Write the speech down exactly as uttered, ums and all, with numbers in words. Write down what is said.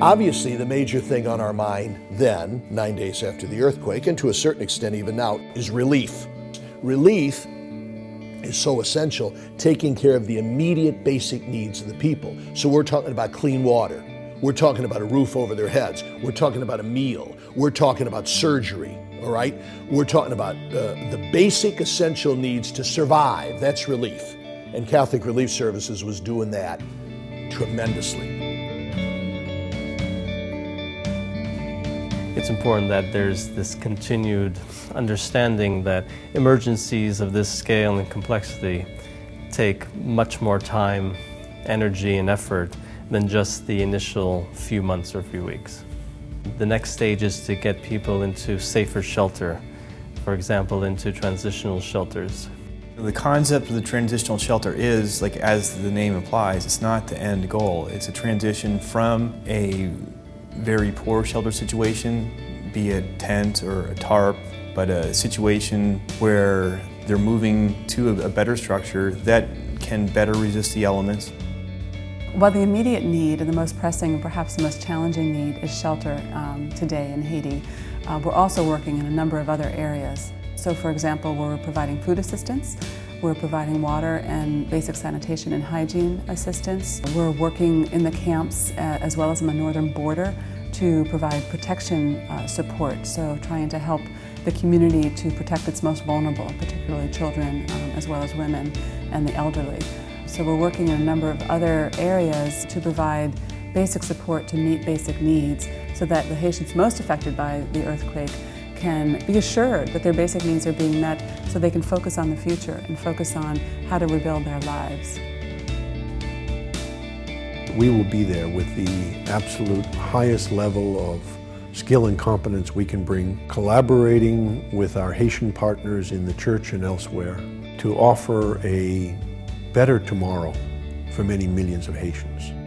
Obviously, the major thing on our mind then, nine days after the earthquake, and to a certain extent even now, is relief. Relief is so essential, taking care of the immediate basic needs of the people. So we're talking about clean water. We're talking about a roof over their heads. We're talking about a meal. We're talking about surgery, all right? We're talking about uh, the basic essential needs to survive. That's relief. And Catholic Relief Services was doing that tremendously. It's important that there's this continued understanding that emergencies of this scale and complexity take much more time, energy, and effort than just the initial few months or few weeks. The next stage is to get people into safer shelter, for example, into transitional shelters. The concept of the transitional shelter is, like as the name implies, it's not the end goal. It's a transition from a very poor shelter situation, be it a tent or a tarp, but a situation where they're moving to a better structure that can better resist the elements. Well, the immediate need and the most pressing and perhaps the most challenging need is shelter um, today in Haiti. Uh, we're also working in a number of other areas. So for example, we're providing food assistance, we're providing water and basic sanitation and hygiene assistance. We're working in the camps uh, as well as on the northern border to provide protection uh, support, so trying to help the community to protect its most vulnerable, particularly children um, as well as women and the elderly. So we're working in a number of other areas to provide basic support to meet basic needs so that the Haitians most affected by the earthquake can be assured that their basic needs are being met so they can focus on the future and focus on how to rebuild their lives. We will be there with the absolute highest level of skill and competence we can bring, collaborating with our Haitian partners in the church and elsewhere to offer a better tomorrow for many millions of Haitians.